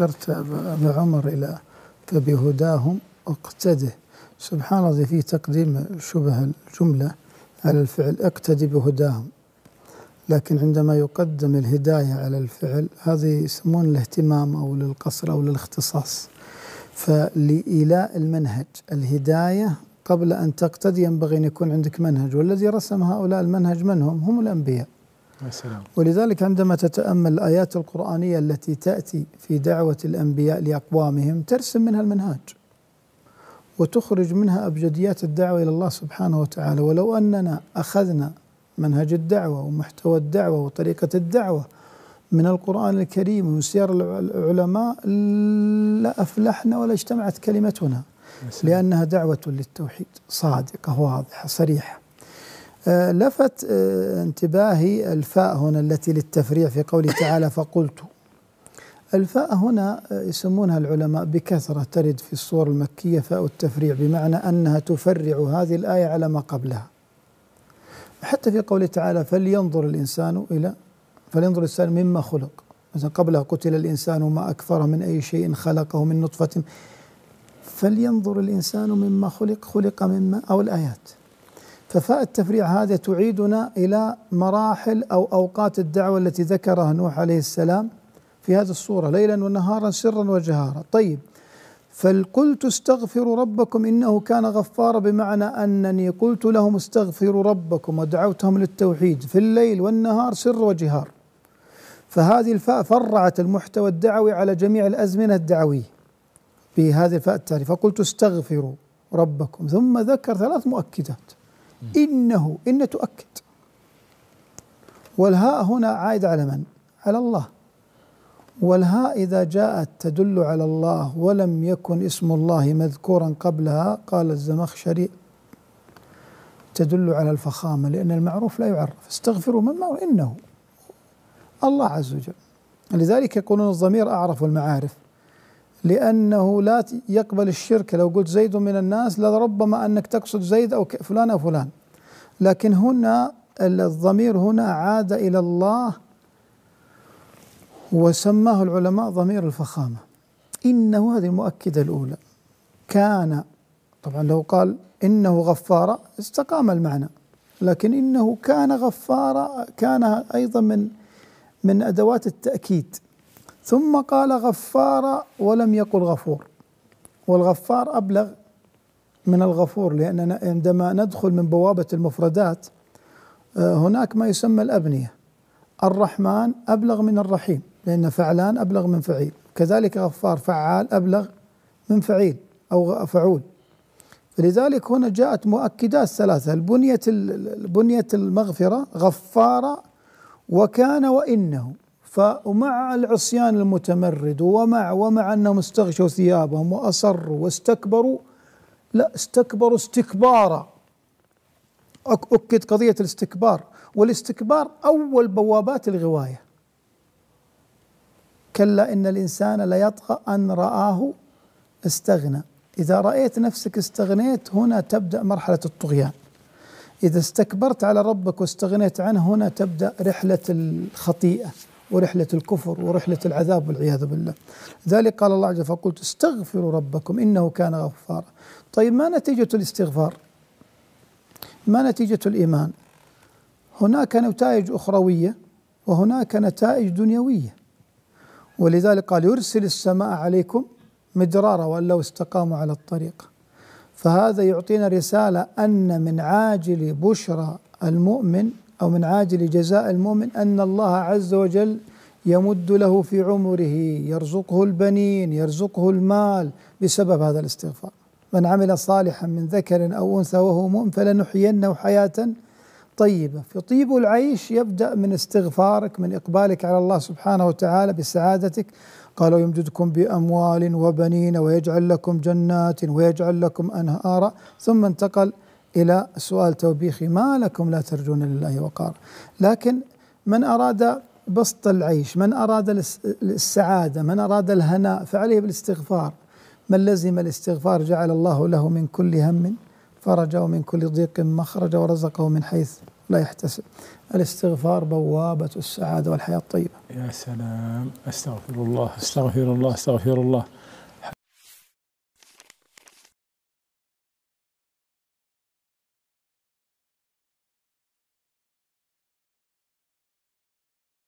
اخترت أبا عمر إلى فبهداهم اقتده. سبحان الله، فيه تقديم شبه الجملة على الفعل اقتدي بهداهم، لكن عندما يقدم الهداية على الفعل هذه يسمون الاهتمام أو للقصر أو للاختصاص. فلإيلاء المنهج الهداية قبل أن تقتدي ينبغي أن يكون عندك منهج، والذي رسم هؤلاء المنهج من هم؟ هم الأنبياء. ولذلك عندما تتأمل الآيات القرآنية التي تأتي في دعوة الأنبياء لأقوامهم ترسم منها المنهاج وتخرج منها أبجديات الدعوة إلى الله سبحانه وتعالى. ولو أننا أخذنا منهج الدعوة ومحتوى الدعوة وطريقة الدعوة من القرآن الكريم ومن سير العلماء لا أفلحنا ولا اجتمعت كلمتنا، لأنها دعوة للتوحيد صادقة واضحة صريحة. لفت انتباهي الفاء هنا التي للتفريع في قوله تعالى فقلت. الفاء هنا يسمونها العلماء بكثرة ترد في الصور المكية فاء التفريع، بمعنى أنها تفرع هذه الآية على ما قبلها. حتى في قوله تعالى فلينظر الإنسان مما خلق، مثلا قبلها قتل الإنسان وما أكفره من أي شيء خلقه من نطفة، فلينظر الإنسان مما خلق خلق مما، أو الآيات. ففاء التفريع هذا تعيدنا إلى مراحل أو أوقات الدعوة التي ذكرها نوح عليه السلام في هذه الصورة، ليلا ونهارا سرا وجهارا. طيب، فقلت استغفروا ربكم إنه كان غفارا، بمعنى أنني قلت لهم استغفروا ربكم ودعوتهم للتوحيد في الليل والنهار سر وجهار. فهذه الفاء فرعت المحتوى الدعوي على جميع الأزمنة الدعوية بهذه الفاء التعريف. فقلت استغفروا ربكم، ثم ذكر ثلاث مؤكدات، إنه، إن تؤكد، والهاء هنا عائدة على من؟ على الله. والهاء إذا جاءت تدل على الله ولم يكن اسم الله مذكورا قبلها، قال الزمخشري تدل على الفخامة، لأن المعروف لا يعرف. استغفروا من معروف، إنه الله عز وجل. لذلك يقولون الضمير أعرف المعارف، لأنه لا يقبل الشرك. لو قلت زيد من الناس لربما أنك تقصد زيد أو فلان أو فلان، لكن هنا الضمير هنا عاد إلى الله وسماه العلماء ضمير الفخامة. إنه هذه المؤكدة الأولى. كان، طبعا لو قال إنه غفارا استقام المعنى، لكن إنه كان غفارا كان أيضا من أدوات التأكيد. ثم قال غفارا ولم يقل غفور، والغفار أبلغ من الغفور، لأننا عندما ندخل من بوابة المفردات هناك ما يسمى الأبنية. الرحمن أبلغ من الرحيم، لأن فعلان أبلغ من فعيل، كذلك غفار فعال أبلغ من فعيل أو فعول. فلذلك هنا جاءت مؤكدات ثلاثة، البنية المغفرة غفارا وكان وإنه. فمع العصيان المتمرد ومع أنهم استغشوا ثيابهم وأصروا واستكبروا، لا استكبروا استكبارا، أكد قضية الاستكبار. والاستكبار أول بوابات الغواية. كلا إن الإنسان ليطغى أن رآه استغنى. إذا رأيت نفسك استغنيت هنا تبدأ مرحلة الطغيان. إذا استكبرت على ربك واستغنيت عنه هنا تبدأ رحلة الخطيئة ورحلة الكفر ورحلة العذاب والعياذ بالله. ذلك قال الله عز وجل فقلت استغفروا ربكم إنه كان غفارا. طيب، ما نتيجة الاستغفار؟ ما نتيجة الإيمان؟ هناك نتائج أخروية وهناك نتائج دنيوية. ولذلك قال يرسل السماء عليكم مدرارا وأن لو استقاموا على الطريق. فهذا يعطينا رسالة أن من عاجل بشرى المؤمن أو من عاجل جزاء المؤمن أن الله عز وجل يمد له في عمره، يرزقه البنين، يرزقه المال بسبب هذا الاستغفار. من عمل صالحا من ذكر أو أنثى وهو مؤمن فلنحيينه حياة طيبة. فطيب العيش يبدأ من استغفارك، من إقبالك على الله سبحانه وتعالى بسعادتك. قال ويمددكم بأموال وبنين ويجعل لكم جنات ويجعل لكم أنهارا. ثم انتقل إلى سؤال توبيخي، ما لكم لا ترجون لله وقارا. لكن من أراد بسط العيش، من أراد السعادة، من أراد الهناء فعليه بالاستغفار. من لزم الاستغفار جعل الله له من كل هم فرجا ومن كل ضيق مخرجا ورزقه من حيث لا يحتسب. الاستغفار بوابة السعادة والحياة الطيبة. يا سلام، أستغفر الله أستغفر الله أستغفر الله.